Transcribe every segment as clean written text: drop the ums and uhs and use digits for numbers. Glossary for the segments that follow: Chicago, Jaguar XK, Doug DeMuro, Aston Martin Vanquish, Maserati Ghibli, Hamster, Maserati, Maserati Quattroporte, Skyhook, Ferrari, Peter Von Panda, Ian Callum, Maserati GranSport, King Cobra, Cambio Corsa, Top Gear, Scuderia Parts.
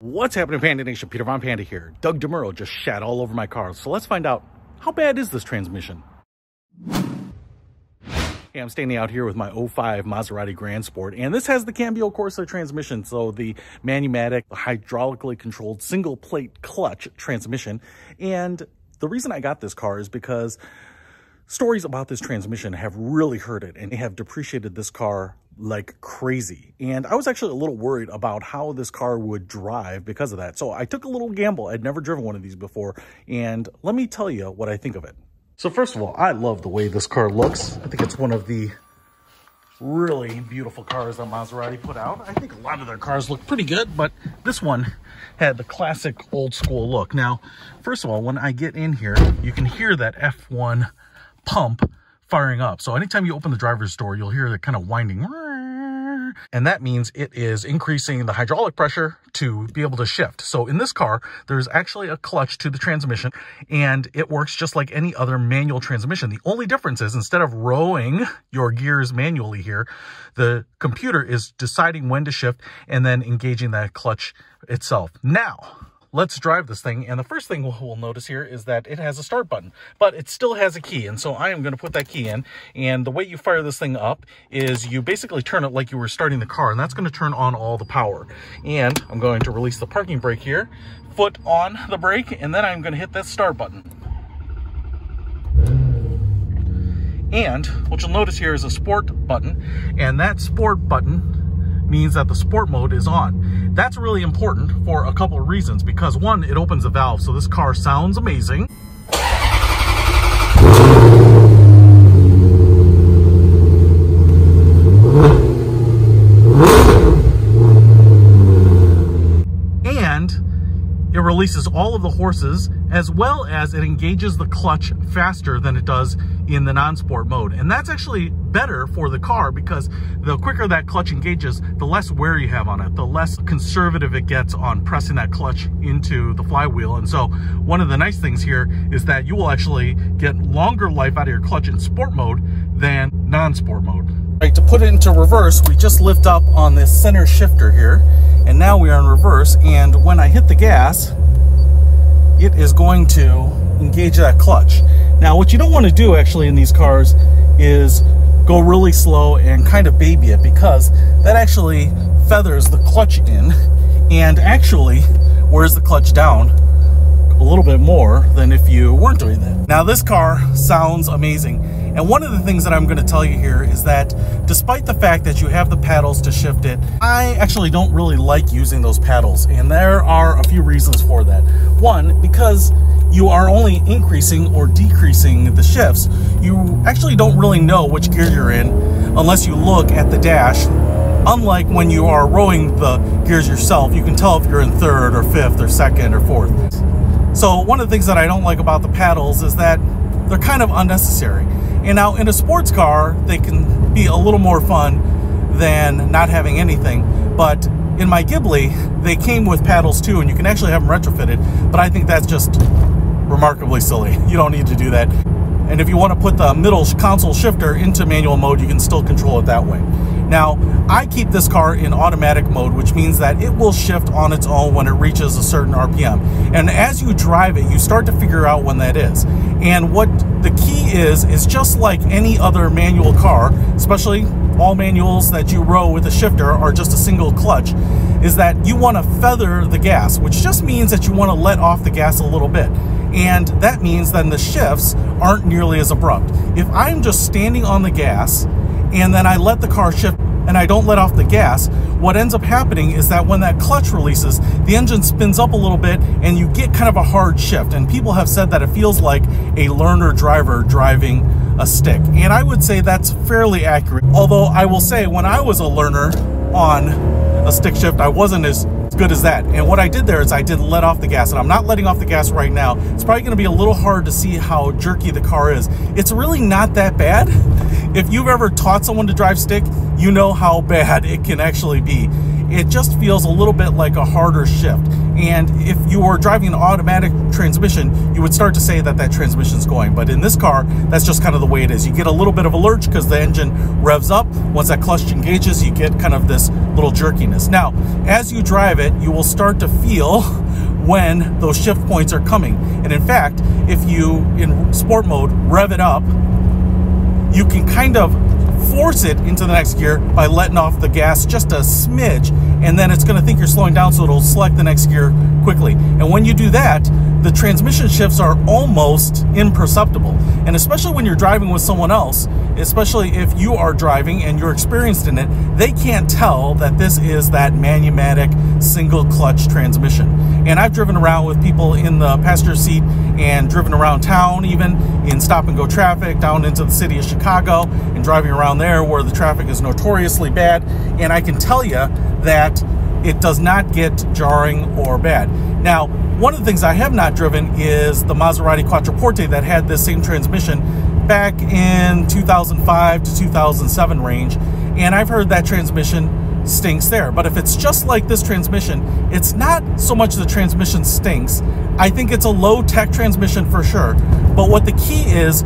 What's happening, Panda Nation? Peter Von Panda here. Doug DeMuro just shat all over my car, so let's find out, how bad is this transmission? Hey, I'm standing out here with my 05 Maserati GranSport, and this has the Cambio Corsa transmission, so the manumatic, hydraulically controlled, single-plate clutch transmission. And the reason I got this car is because stories about this transmission have really hurt it, and they have depreciated this car like crazy. And I was actually a little worried about how this car would drive because of that. So I took a little gamble. I'd never driven one of these before. And let me tell you what I think of it. So first of all, I love the way this car looks. I think it's one of the really beautiful cars that Maserati put out. I think a lot of their cars look pretty good, but this one had the classic old school look. Now, first of all, when I get in here, you can hear that F1 pump firing up. So anytime you open the driver's door, you'll hear that kind of winding. And that means it is increasing the hydraulic pressure to be able to shift. So in this car, there's actually a clutch to the transmission, and it works just like any other manual transmission. The only difference is, instead of rowing your gears manually here, the computer is deciding when to shift and then engaging that clutch itself. Now, let's drive this thing, and the first thing we'll notice here is that it has a start button, but it still has a key, and so I am going to put that key in. And the way you fire this thing up is you basically turn it like you were starting the car, and that's going to turn on all the power. And I'm going to release the parking brake here, foot on the brake, and then I'm going to hit that start button. And what you'll notice here is a sport button, and that sport button means that the sport mode is on. That's really important for a couple of reasons, because one, it opens a valve, so this car sounds amazing. And it releases all of the horses, as well as it engages the clutch faster than it does in the non-sport mode. And that's actually better for the car, because the quicker that clutch engages, the less wear you have on it, the less conservative it gets on pressing that clutch into the flywheel. And so one of the nice things here is that you will actually get longer life out of your clutch in sport mode than non-sport mode. Right, to put it into reverse, we just lift up on this center shifter here, and now we are in reverse, and when I hit the gas, it is going to engage that clutch. Now, what you don't want to do actually in these cars is go really slow and kind of baby it, because that actually feathers the clutch in and actually wears the clutch down a little bit more than if you weren't doing that. Now, this car sounds amazing. And one of the things that I'm going to tell you here is that despite the fact that you have the paddles to shift it, I actually don't really like using those paddles. And there are a few reasons for that. One, because you are only increasing or decreasing the shifts. You actually don't really know which gear you're in unless you look at the dash. Unlike when you are rowing the gears yourself, you can tell if you're in third or fifth or second or fourth. So one of the things that I don't like about the paddles is that they're kind of unnecessary. And now in a sports car, they can be a little more fun than not having anything. But in my Ghibli, they came with paddles too, and you can actually have them retrofitted. But I think that's just remarkably silly. You don't need to do that. And if you want to put the middle console shifter into manual mode, you can still control it that way. Now, I keep this car in automatic mode, which means that it will shift on its own when it reaches a certain RPM. And as you drive it, you start to figure out when that is. And what the key is just like any other manual car, especially all manuals that you row with a shifter or just a single clutch, is that you want to feather the gas, which just means that you want to let off the gas a little bit. And that means then the shifts aren't nearly as abrupt. If I'm just standing on the gas and then I let the car shift and I don't let off the gas, what ends up happening is that when that clutch releases, the engine spins up a little bit and you get kind of a hard shift. And people have said that it feels like a learner driver driving a stick. And I would say that's fairly accurate. Although I will say, when I was a learner on a stick shift, I wasn't as good as that. And what I did there is I did let off the gas, and I'm not letting off the gas right now. It's probably going to be a little hard to see how jerky the car is. It's really not that bad. If you've ever taught someone to drive stick, you know how bad it can actually be. it just feels a little bit like a harder shift. And if you were driving an automatic transmission, you would start to say that that transmission's going. But in this car, that's just kind of the way it is. You get a little bit of a lurch because the engine revs up. Once that clutch engages, you get kind of this little jerkiness. Now, as you drive it, you will start to feel when those shift points are coming. And in fact, if you, in sport mode, rev it up, you can kind of force it into the next gear by letting off the gas just a smidge, and then it's going to think you're slowing down, so it'll select the next gear quickly. And when you do that, the transmission shifts are almost imperceptible. And especially when you're driving with someone else, especially if you are driving and you're experienced in it, they can't tell that this is that manumatic single clutch transmission. And I've driven around with people in the passenger seat and driven around town, even in stop and go traffic, down into the city of Chicago and driving around there where the traffic is notoriously bad. And I can tell you that it does not get jarring or bad. Now, one of the things I have not driven is the Maserati Quattroporte that had this same transmission back in 2005 to 2007 range, and I've heard that transmission stinks there. But if it's just like this transmission, it's not so much the transmission stinks. I think it's a low-tech transmission for sure, but what the key is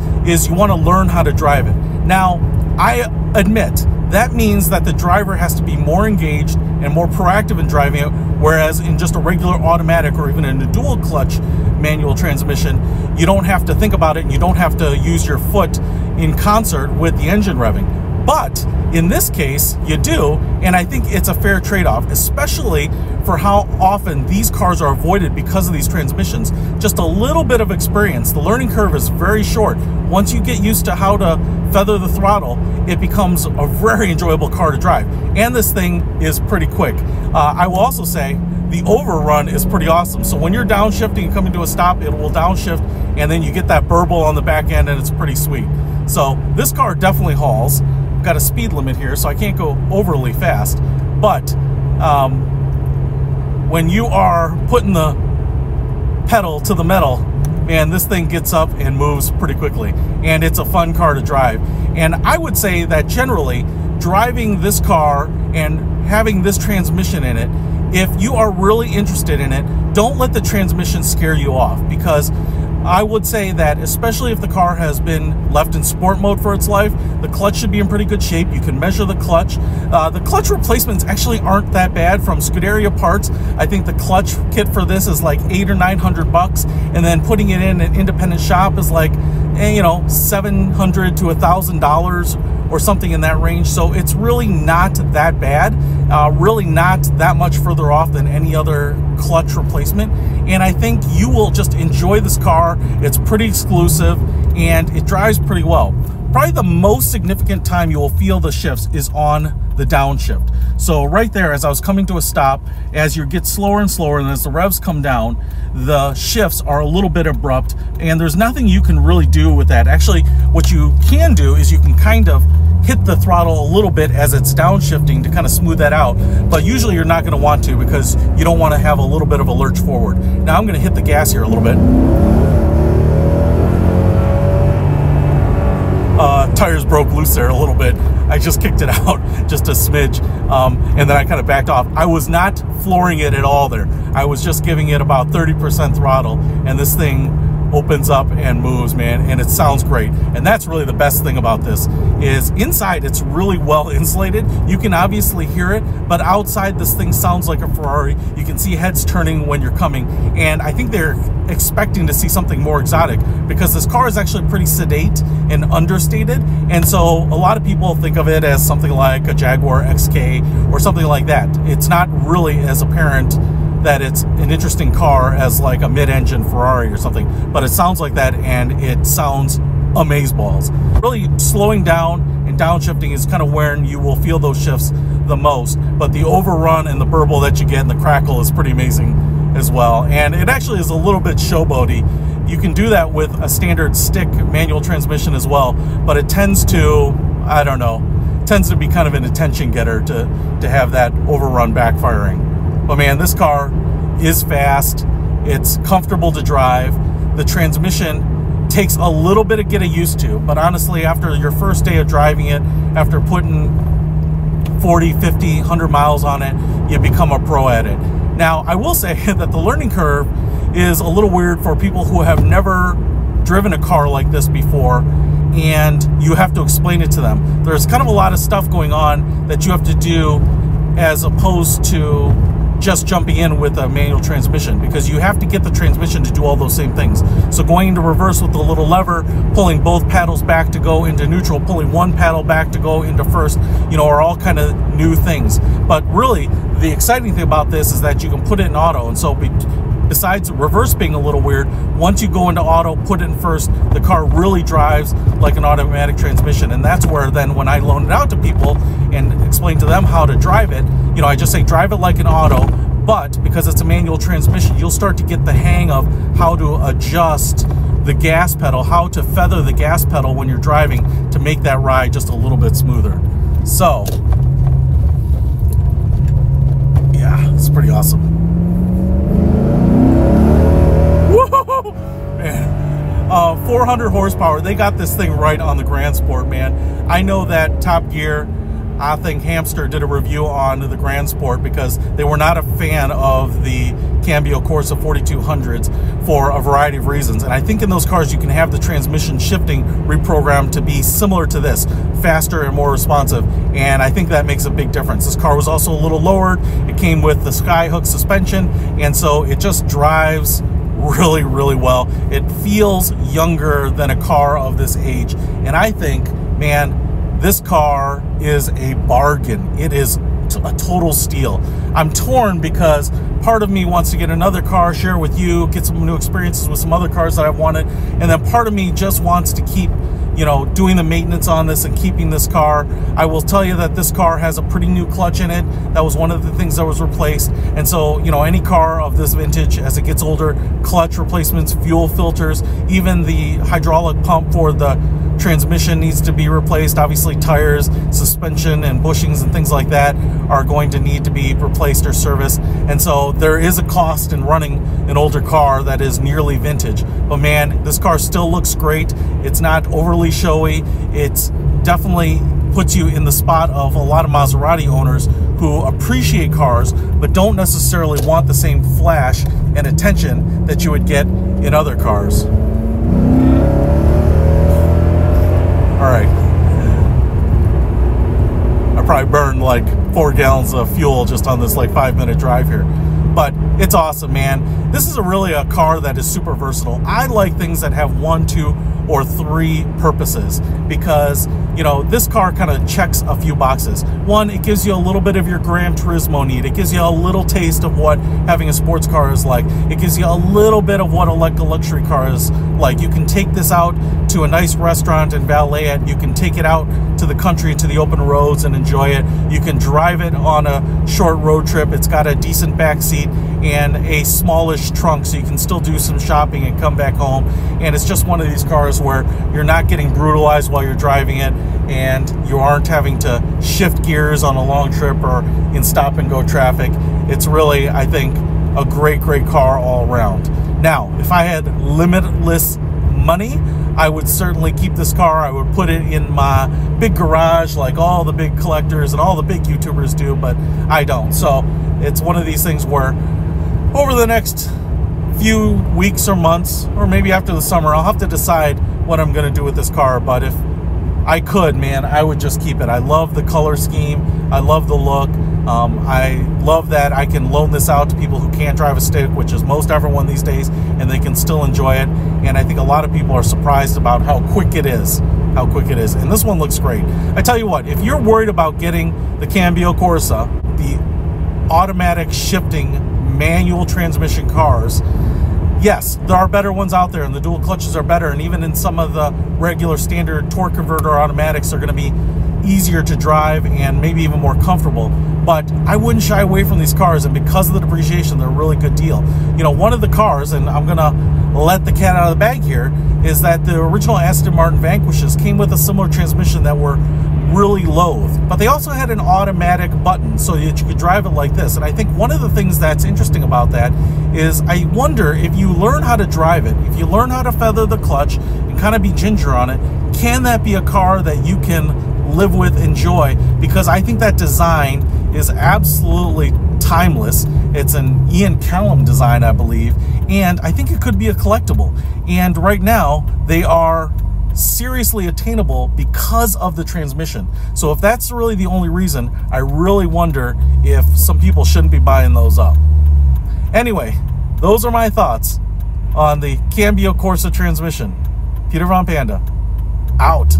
you want to learn how to drive it. Now, I admit, that means that the driver has to be more engaged and more proactive in driving it, whereas in just a regular automatic or even in a dual clutch manual transmission, you don't have to think about it and you don't have to use your foot in concert with the engine revving. But in this case, you do, and I think it's a fair trade-off, especially for how often these cars are avoided because of these transmissions. Just a little bit of experience. The learning curve is very short. Once you get used to how to feather the throttle, it becomes a very enjoyable car to drive. And this thing is pretty quick. I will also say the overrun is pretty awesome. So when you're downshifting and coming to a stop, it will downshift, and then you get that burble on the back end, and it's pretty sweet. So this car definitely hauls. Got a speed limit here, so I can't go overly fast, but when you are putting the pedal to the metal, man, this thing gets up and moves pretty quickly, and it's a fun car to drive. And I would say that generally driving this car and having this transmission in it, if you are really interested in it, don't let the transmission scare you off, because I would say that especially if the car has been left in sport mode for its life, the clutch should be in pretty good shape. You can measure the clutch. The clutch replacements actually aren't that bad from Scuderia Parts. I think the clutch kit for this is like $800 or $900 bucks, and then putting it in an independent shop is like, you know, $700 to $1,000 or something in that range. So it's really not that bad, really not that much further off than any other clutch replacement. And I think you will just enjoy this car. It's pretty exclusive and it drives pretty well. Probably the most significant time you will feel the shifts is on the downshift. So right there, as I was coming to a stop, as you get slower and slower and as the revs come down, the shifts are a little bit abrupt and there's nothing you can really do with that. Actually, what you can do is you can kind of hit the throttle a little bit as it's downshifting to kind of smooth that out, but usually you're not going to want to because you don't want to have a little bit of a lurch forward. Now I'm going to hit the gas here a little bit. Tires broke loose there a little bit. I just kicked it out just a smidge, and then I kind of backed off. I was not flooring it at all there. I was just giving it about 30% throttle, and this thing opens up and moves, man, and it sounds great. And that's really the best thing about this is inside it's really well insulated. You can obviously hear it, but outside this thing sounds like a Ferrari. You can see heads turning when you're coming, and I think they're expecting to see something more exotic because this car is actually pretty sedate and understated, and so a lot of people think of it as something like a Jaguar XK or something like that. It's not really as apparent that it's an interesting car as like a mid-engine Ferrari or something, but it sounds like that and it sounds amazeballs. Really slowing down and downshifting is kind of when you will feel those shifts the most, but the overrun and the burble that you get and the crackle is pretty amazing as well. And it actually is a little bit showboaty. You can do that with a standard stick manual transmission as well, but it tends to, I don't know, tends to be kind of an attention getter to have that overrun backfiring. But man, this car is fast, it's comfortable to drive, the transmission takes a little bit of getting used to, but honestly, after your first day of driving it, after putting 40, 50, 100 miles on it, you become a pro at it. Now, I will say that the learning curve is a little weird for people who have never driven a car like this before, and you have to explain it to them. There's kind of a lot of stuff going on that you have to do as opposed to just jumping in with a manual transmission, because you have to get the transmission to do all those same things. So going into reverse with the little lever, pulling both paddles back to go into neutral, pulling one paddle back to go into first, you know, are all kind of new things. But really, the exciting thing about this is that you can put it in auto. And so besides reverse being a little weird, once you go into auto, put it in first, the car really drives like an automatic transmission. And that's where then when I loan it out to people and explain to them how to drive it, you know, I just say drive it like an auto, but because it's a manual transmission, you'll start to get the hang of how to adjust the gas pedal, how to feather the gas pedal when you're driving to make that ride just a little bit smoother. So, yeah, it's pretty awesome. Woohoo! Man, 400 horsepower. They got this thing right on the GranSport, man. I know that Top Gear, I think Hamster, did a review on the GranSport because they were not a fan of the Cambio Corsa 4200s for a variety of reasons. And I think in those cars you can have the transmission shifting reprogrammed to be similar to this, faster and more responsive. And I think that makes a big difference. This car was also a little lowered. It came with the Skyhook suspension, and so it just drives really, really well. It feels younger than a car of this age. And I think, man, this car is a bargain. It is a total steal. I'm torn because part of me wants to get another car, share with you, get some new experiences with some other cars that I've wanted, and then part of me just wants to keep, you know, doing the maintenance on this and keeping this car. I will tell you that this car has a pretty new clutch in it. That was one of the things that was replaced. And so, you know, any car of this vintage, as it gets older, clutch replacements, fuel filters, even the hydraulic pump for the transmission needs to be replaced. Obviously, tires, suspension, and bushings and things like that are going to need to be replaced or serviced. And so there is a cost in running an older car that is nearly vintage. But man, this car still looks great. It's not overly showy. It's definitely puts you in the spot of a lot of Maserati owners who appreciate cars but don't necessarily want the same flash and attention that you would get in other cars. All right, I probably burned like 4 gallons of fuel just on this like 5-minute drive here, but it's awesome, man. This is really a car that is super versatile. I like things that have 1, 2, or 3 purposes because, you know, this car kind of checks a few boxes. One, it gives you a little bit of your Gran Turismo need. It gives you a little taste of what having a sports car is like. It gives you a little bit of what a luxury car is like. You can take this out to a nice restaurant and valet it. You can take it out to the country, to the open roads, and enjoy it. You can drive it on a short road trip. It's got a decent back seat and a smallish trunk, so you can still do some shopping and come back home. And it's just one of these cars where you're not getting brutalized while you're driving it, and you aren't having to shift gears on a long trip or in stop and go traffic. It's really, I think, a great car all around. Now, if I had limitless money, I would certainly keep this car. I would put it in my big garage like all the big collectors and all the big YouTubers do, but I don't. So it's one of these things where over the next few weeks or months, or maybe after the summer, I'll have to decide what I'm going to do with this car. But if I could, man, I would just keep it. I love the color scheme. I love the look. I love that I can loan this out to people who can't drive a stick, which is most everyone these days, and they can still enjoy it. And I think a lot of people are surprised about how quick it is. And this one looks great. I tell you what, if you're worried about getting the Cambio Corsa, the automatic shifting manual transmission cars, yes, there are better ones out there, and the dual clutches are better, and even in some of the regular standard torque converter automatics are going to be easier to drive and maybe even more comfortable. But I wouldn't shy away from these cars, and because of the depreciation, they're a really good deal. You know, one of the cars, and I'm going to let the cat out of the bag here, is that the original Aston Martin Vanquishes came with a similar transmission that were really loathed, but they also had an automatic button so that you could drive it like this. And I think one of the things that's interesting about that is I wonder if you learn how to drive it, if you learn how to feather the clutch and kind of be ginger on it, can that be a car that you can live with, enjoy, because I think that design is absolutely timeless. It's an Ian Callum design, I believe, and I think it could be a collectible. And right now, they are seriously attainable because of the transmission. So if that's really the only reason, I really wonder if some people shouldn't be buying those up. Anyway, those are my thoughts on the Cambio Corsa transmission. Peter Von Panda, out.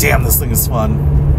Damn, this thing is fun.